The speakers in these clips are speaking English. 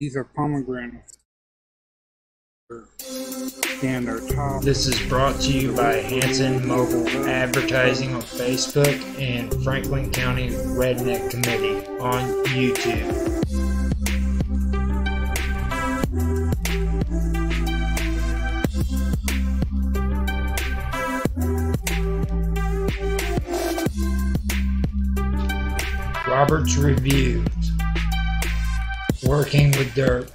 These are pomegranates. And our top. This is brought to you by Hansen Mobile Advertising on Facebook and Franklin County Redneck Committee on YouTube. Robert's Reviews. Working with dirt.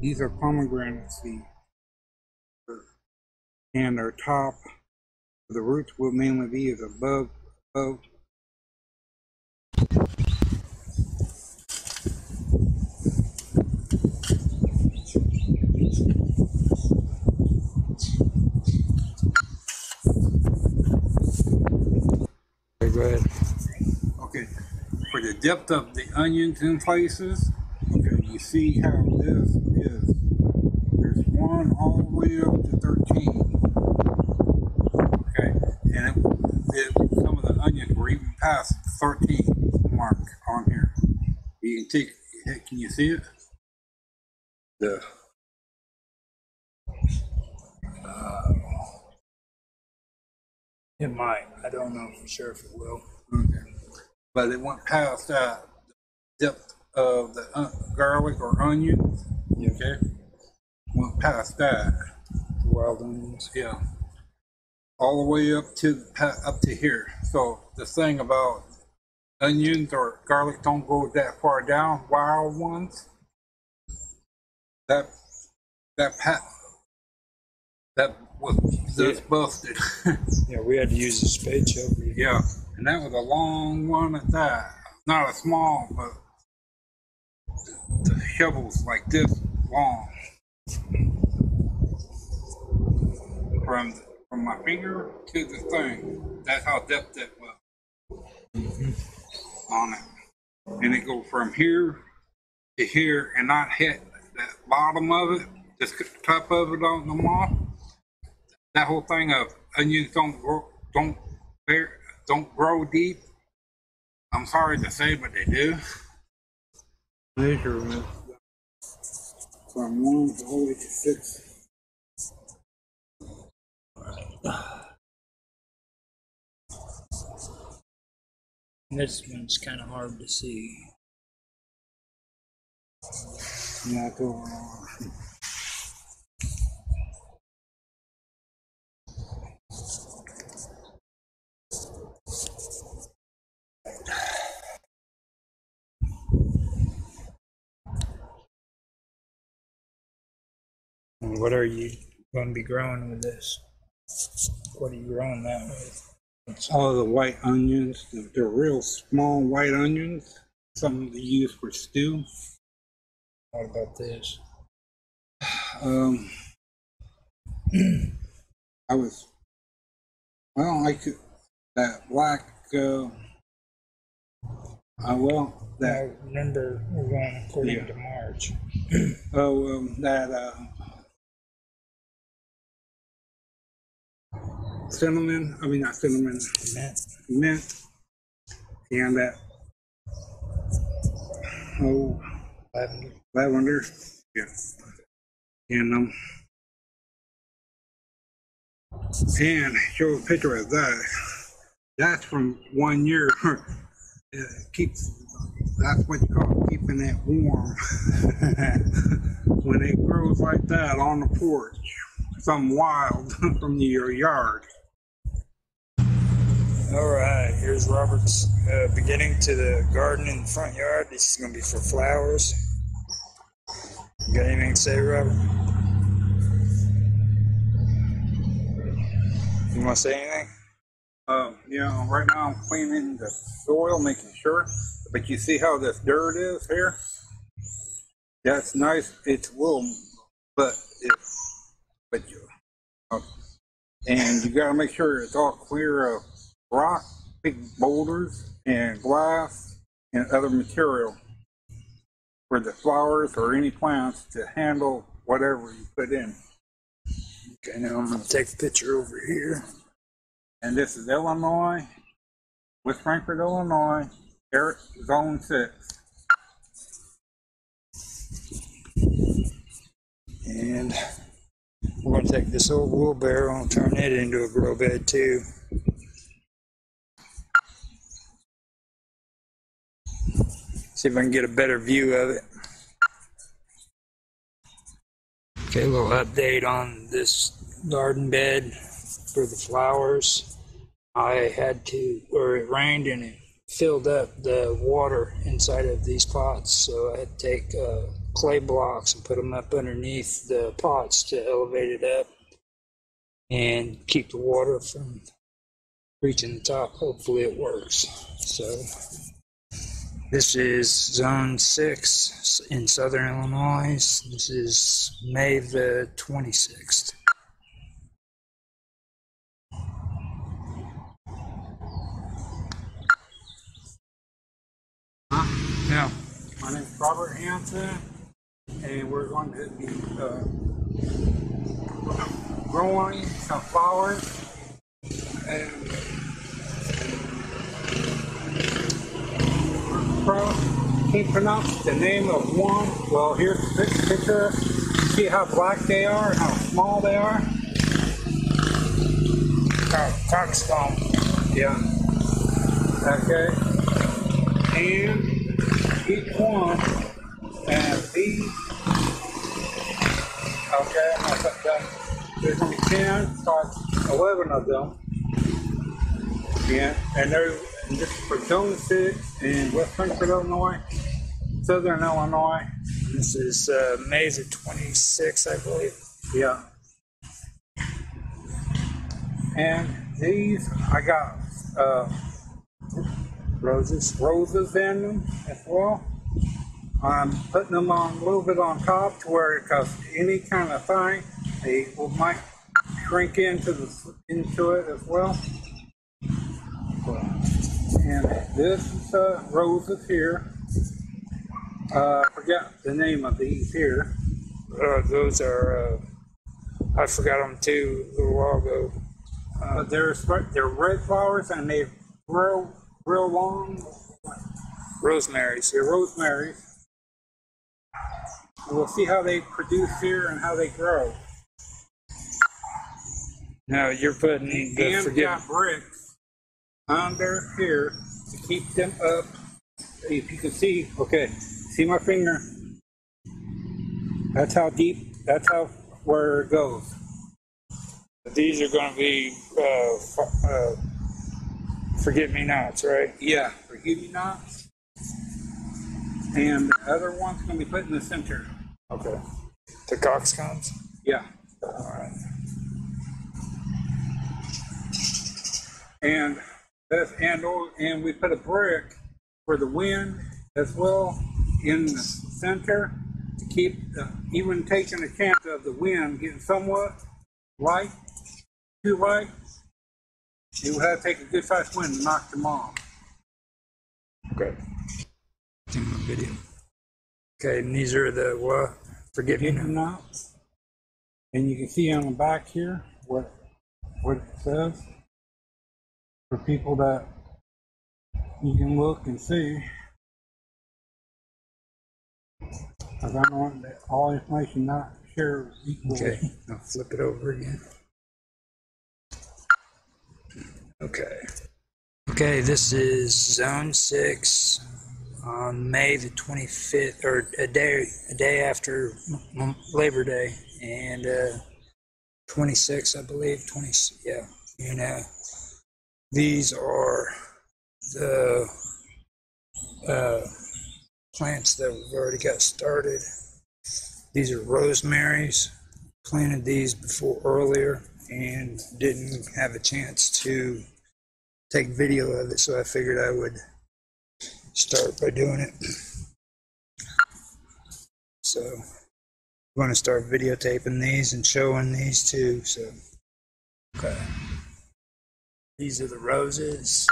These are pomegranate seeds, and our top, the roots will mainly be is above. Okay, go ahead. Okay, for the depth of the onions in places, okay, you see how this. All the way up to 13. Okay, and some of the onions were even past 13 mark on here. You can take. Can you see it? The it might. I don't know for sure if it will. Okay, but it went past that depth of the garlic or onions. Okay. Went past that, wild onions, yeah, all the way up to here. So the thing about onions or garlic don't go that far down. Wild ones, that was just busted. Yeah, we had to use a spade shovel. Yeah, and that was a long one at that. Not a small, but the shovels like this long. From my finger to the thing, that's how depth that was on it, and it go from here to here and not hit that bottom of it, just the top of it on the moth. That whole thing of onions don't grow deep. I'm sorry to say, but they do. Measurement. From 1 to 6. This one's kind of hard to see. Yeah, go on. What are you going to be growing with this? What are you growing that with? It's all the white onions. They're real small white onions. Some they use for stew. What about this? Remember, we're going according to March. Cinnamon, I mean not cinnamon, mint, and that oh, lavender, yeah, and show a picture of that. That's from 1 year. That's what you call keeping it warm. When it grows like that on the porch, something wild from your yard. All right, here's Robert's beginning to the garden in the front yard. This is going to be for flowers. You got anything to say, Robert? You want to say anything? Yeah, right now I'm cleaning the soil, making sure. But you see how this dirt is here? That's nice. It's little, but it's, but you, okay. And you got to make sure it's all clear of rock, big boulders, and glass, and other material for the flowers or any plants to handle whatever you put in. Okay, now I'm going to take a picture over here. And this is Illinois, West Frankfort, Illinois, Zone 6. And we're going to take this old wheelbarrow and turn it into a grow bed too. See if I can get a better view of it. Okay, a little update on this garden bed for the flowers. I had to, or it rained and it filled up the water inside of these pots, so I had to take clay blocks and put them up underneath the pots to elevate it up and keep the water from reaching the top. Hopefully it works. So this is Zone 6 in Southern Illinois. This is May the 26th. Yeah. My name's Robert Hansen, and we're going to be growing some flowers. And can't pronounce the name of one. Well, here's the picture. See how black they are, how small they are. Cockscomb. Yeah. Okay. And each one has these. Okay, I'm gonna put that. There's gonna be 10, starts 11 of them. Yeah, and there's. And this is for Jonah City in West Frankfort, Illinois, Southern Illinois. This is May the 26th, I believe. Yeah. And these, I got roses in them as well. I'm putting them on a little bit on top to where, because any kind of thing, they might shrink into it as well. And this is roses here. I forgot the name of these here. Those are, I forgot them too a little while ago. They're red flowers and they grow real long. Rosemaries. They're rosemaries. We'll see how they produce here and how they grow. Now you're putting the bricks under here to keep them up. If you can see, okay, see my finger? That's how deep, that's how where it goes. These are going to be forget-me-nots, right? Yeah, forget-me-nots. And the other one's going to be put in the center. Okay. The cockscombs? Yeah. All right. And this handle, and we put a brick for the wind as well in the center to keep even taking a chance of the wind getting somewhat light, too light. You have to take a good sized wind to knock them off. Okay. Video. Okay, and these are the forget-me-nots. And you can see on the back here what it says. For people that you can look and see. I don't want that all information not shared equally. Okay, I'll flip it over again. Okay. Okay, this is Zone 6 on May the 25th, or a day after Labor Day, and 26, I believe, 20. Yeah, you know, these are the plants that we've already got started. These are rosemaries. Planted these before earlier and didn't have a chance to take video of it, so I figured I would start by doing it. So I'm going to start videotaping these and showing these too. So okay, these are the roses,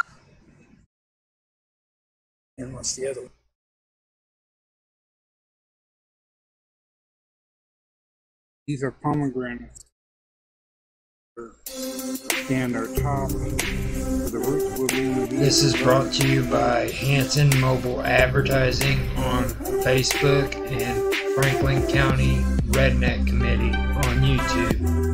and what's the other one? These are pomegranates, and our top. This is brought to you by Hansen Mobile Advertising on Facebook and Franklin County Redneck Committee on YouTube.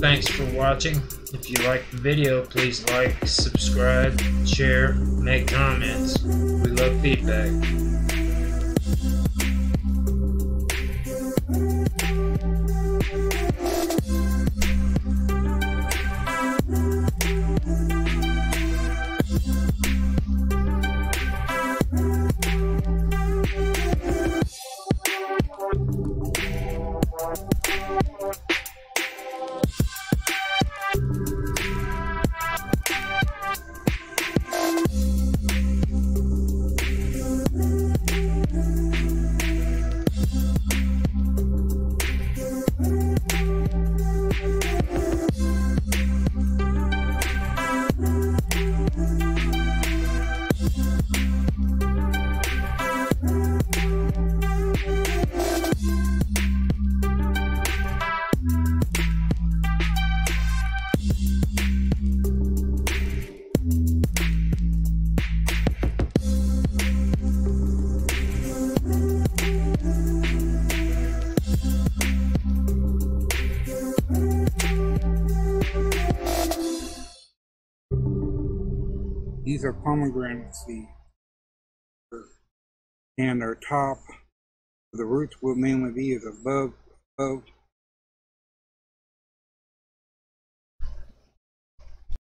Thanks for watching. If you like the video, please like, subscribe, share, make comments. We love feedback. These are pomegranate seeds, and our top, the roots will mainly be above